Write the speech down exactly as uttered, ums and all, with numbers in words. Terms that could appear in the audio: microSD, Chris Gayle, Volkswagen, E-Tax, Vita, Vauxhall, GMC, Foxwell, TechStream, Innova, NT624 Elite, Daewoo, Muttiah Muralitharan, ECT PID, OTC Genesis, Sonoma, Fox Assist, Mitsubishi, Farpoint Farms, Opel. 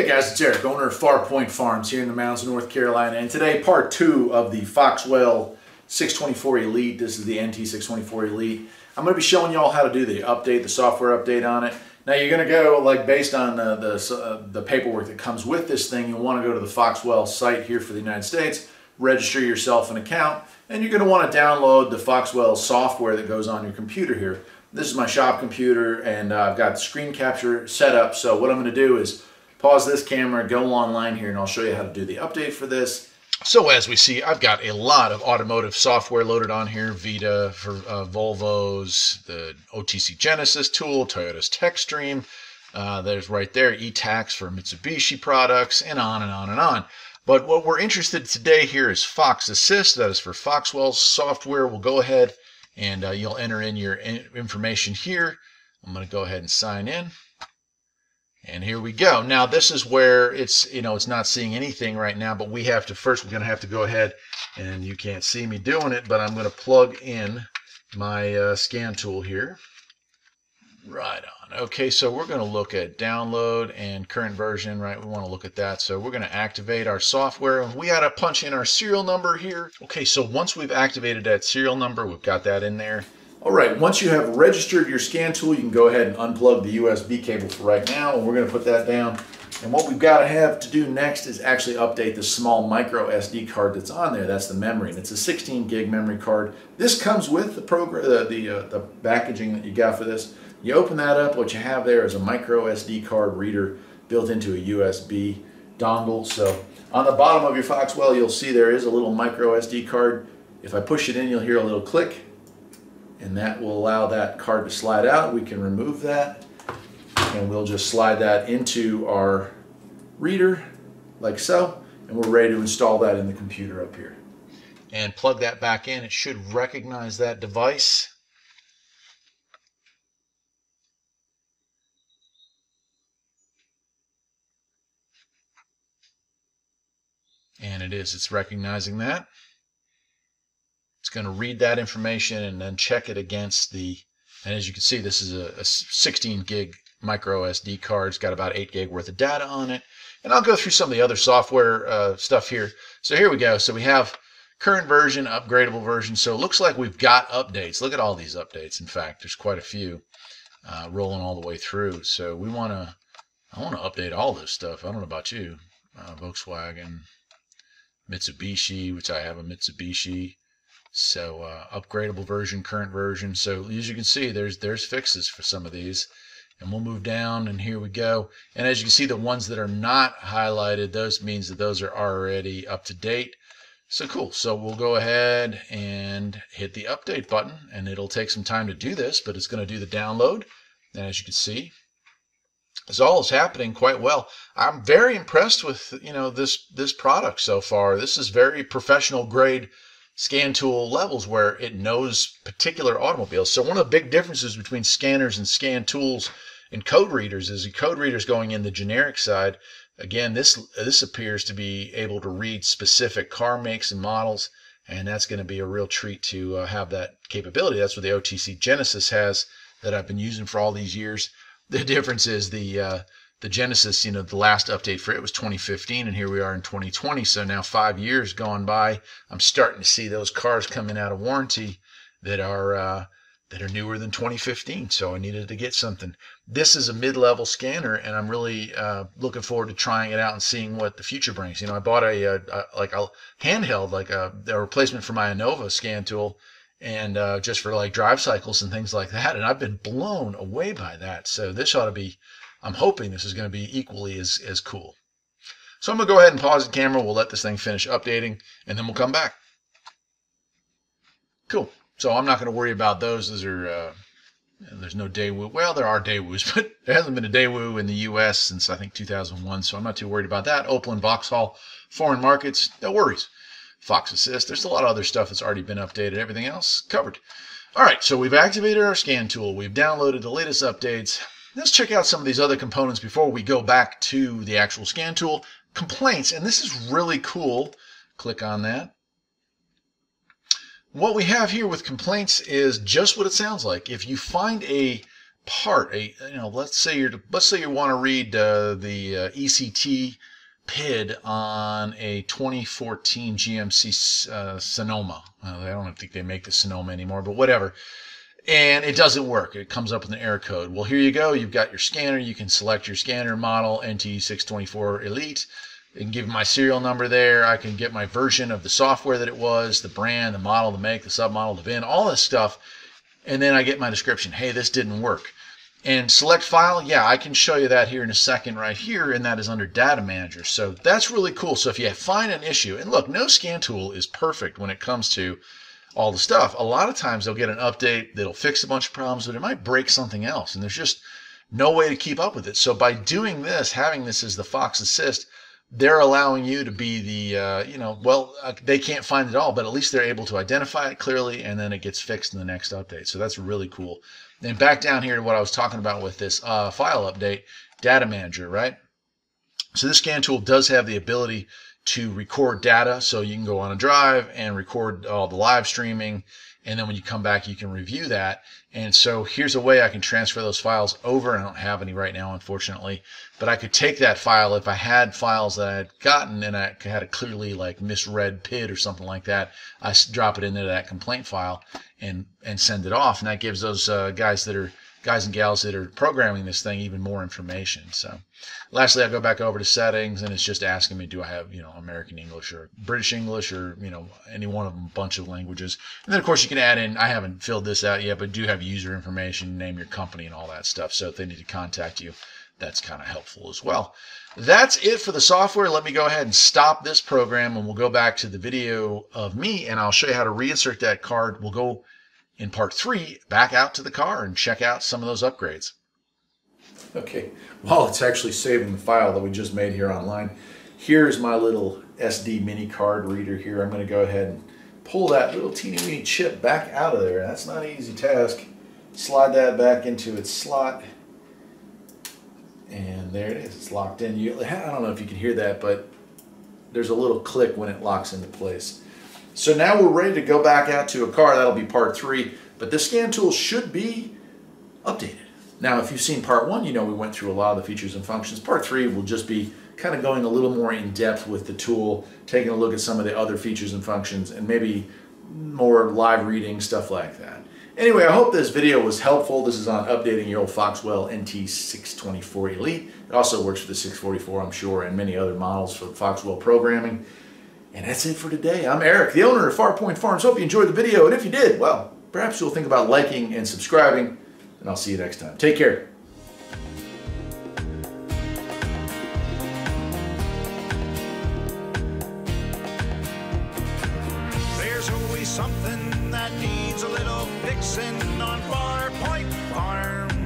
Hey guys, it's Eric, owner of Farpoint Farms here in the mountains of North Carolina, and today part two of the Foxwell six twenty-four Elite. This is the N T six twenty-four Elite. I'm going to be showing y'all how to do the update, the software update on it. Now you're going to go, like based on the, the, uh, the paperwork that comes with this thing, you'll want to go to the Foxwell site here for the United States, register yourself an account, and you're going to want to download the Foxwell software that goes on your computer here. This is my shop computer, and uh, I've got screen capture set up, so what I'm going to do is pause this camera, go online here, and I'll show you how to do the update for this. So as we see, I've got a lot of automotive software loaded on here. Vita for uh, Volvos, the O T C Genesis tool, Toyota's TechStream. Uh, there's right there, E-Tax for Mitsubishi products, and on and on and on. But what we're interested in today here is Fox Assist. That is for Foxwell software. We'll go ahead and uh, you'll enter in your information here. I'm going to go ahead and sign in. And here we go. Now this is where it's, you know, it's not seeing anything right now, but we have to first, we're going to have to go ahead, and you can't see me doing it, but I'm going to plug in my uh, scan tool here. Right on. Okay, so we're going to look at download and current version, right? We want to look at that. So we're going to activate our software. We got to punch in our serial number here. Okay, so once we've activated that serial number, we've got that in there. All right, once you have registered your scan tool, you can go ahead and unplug the U S B cable for right now, and we're going to put that down. And what we've got to have to do next is actually update the small micro S D card that's on there. That's the memory, and it's a sixteen gig memory card. This comes with the program, the the, uh, the packaging that you got for this. You open that up, what you have there is a micro S D card reader built into a U S B dongle. So on the bottom of your Foxwell, you'll see there is a little micro S D card. If I push it in, you'll hear a little click, and that will allow that card to slide out. We can remove that, and we'll just slide that into our reader like so, and we're ready to install that in the computer up here. And plug that back in. It should recognize that device. And it is, it's recognizing that. It's going to read that information and then check it against the, and as you can see, this is a, a sixteen gig micro S D card. It's got about eight gig worth of data on it. And I'll go through some of the other software uh, stuff here. So here we go. So we have current version, upgradable version. So it looks like we've got updates. Look at all these updates. In fact, there's quite a few uh, rolling all the way through. So we want to, I want to update all this stuff. I don't know about you, uh, Volkswagen, Mitsubishi, which I have a Mitsubishi. So uh, upgradable version, current version. So as you can see, there's there's fixes for some of these, and we'll move down, and here we go. And as you can see, the ones that are not highlighted, those means that those are already up to date. So cool. So we'll go ahead and hit the update button, and it'll take some time to do this, but it's going to do the download. And as you can see, this all is happening quite well. I'm very impressed with, you know, this this product so far. This is very professional grade scan tool levels where it knows particular automobiles. So one of the big differences between scanners and scan tools and code readers is the code readers going in the generic side. Again, this this appears to be able to read specific car makes and models, and that's going to be a real treat to uh, have that capability. That's what the O T C Genesis has that I've been using for all these years. The difference is the uh, the Genesis, you know, the last update for it was twenty fifteen, and here we are in twenty twenty. So now five years gone by, I'm starting to see those cars coming out of warranty that are uh, that are newer than twenty fifteen. So I needed to get something. This is a mid-level scanner, and I'm really uh, looking forward to trying it out and seeing what the future brings. You know, I bought a, a, a like a handheld, like a, a replacement for my Innova scan tool, and uh, just for like drive cycles and things like that. And I've been blown away by that. So this ought to be, I'm hoping this is going to be equally as, as cool. So I'm going to go ahead and pause the camera. We'll let this thing finish updating, and then we'll come back. Cool. So I'm not going to worry about those. Those are, uh, there's no Daewoo. Well, there are Daewoos, but there hasn't been a Daewoo in the U S since, I think, two thousand one. So I'm not too worried about that. Opel and Vauxhall, foreign markets, no worries. Fox Assist, there's a lot of other stuff that's already been updated. Everything else covered. All right, so we've activated our scan tool. We've downloaded the latest updates. Let's check out some of these other components before we go back to the actual scan tool. Complaints, and this is really cool. Click on that. What we have here with complaints is just what it sounds like. If you find a part. A, you know, let's say you're let's say you want to read uh, the uh, E C T P I D on a twenty fourteen G M C uh, Sonoma. Uh, I don't think they make the Sonoma anymore, but whatever. And it doesn't work. It comes up with an error code. Well, here you go. You've got your scanner. You can select your scanner model, N T six twenty-four Elite, and give my serial number there. I can get my version of the software that it was, the brand, the model, the make, the submodel, the V I N, all this stuff. And then I get my description. Hey, this didn't work. And select file, yeah, I can show you that here in a second right here, and that is under Data Manager. So that's really cool. So if you find an issue, and look, no scan tool is perfect when it comes to all the stuff. A lot of times they'll get an update that'll fix a bunch of problems, but it might break something else, and there's just no way to keep up with it. So by doing this, having this as the Fox Assist, they're allowing you to be the, uh, you know, well, uh, they can't find it all, but at least they're able to identify it clearly, and then it gets fixed in the next update. So that's really cool. Then back down here to what I was talking about with this uh, file update, Data Manager, right? So this scan tool does have the ability to record data. So you can go on a drive and record all the live streaming. And then when you come back, you can review that. And so here's a way I can transfer those files over. I don't have any right now, unfortunately, but I could take that file if I had files that I had gotten and I had a clearly like misread P I D or something like that. I drop it into that complaint file and and send it off. And that gives those uh, guys that are guys and gals that are programming this thing even more information. So lastly, I go back over to settings and it's just asking me, do I have, you know, American English or British English or, you know, any one of them, a bunch of languages. And then of course you can add in, I haven't filled this out yet, but do have user information, name your company and all that stuff. So if they need to contact you, that's kind of helpful as well. That's it for the software. Let me go ahead and stop this program and we'll go back to the video of me and I'll show you how to reinsert that card. We'll go in part three, back out to the car and check out some of those upgrades. Okay, while it's actually saving the file that we just made here online, here's my little S D mini card reader here. I'm gonna go ahead and pull that little teeny weeny chip back out of there. That's not an easy task. Slide that back into its slot. And there it is, it's locked in. You, I don't know if you can hear that, but there's a little click when it locks into place. So now we're ready to go back out to a car. That'll be part three, but this scan tool should be updated. Now, if you've seen part one, you know we went through a lot of the features and functions. Part three will just be kind of going a little more in depth with the tool, taking a look at some of the other features and functions, and maybe more live reading, stuff like that. Anyway, I hope this video was helpful. This is on updating your old Foxwell N T six twenty-four Elite. It also works for the six forty-four, I'm sure, and many other models for Foxwell programming. And that's it for today. I'm Eric, the owner of Farpoint Farms. Hope you enjoyed the video, and if you did, well, perhaps you'll think about liking and subscribing, and I'll see you next time. Take care. There's always something that needs a little fixing on Farpoint Farms.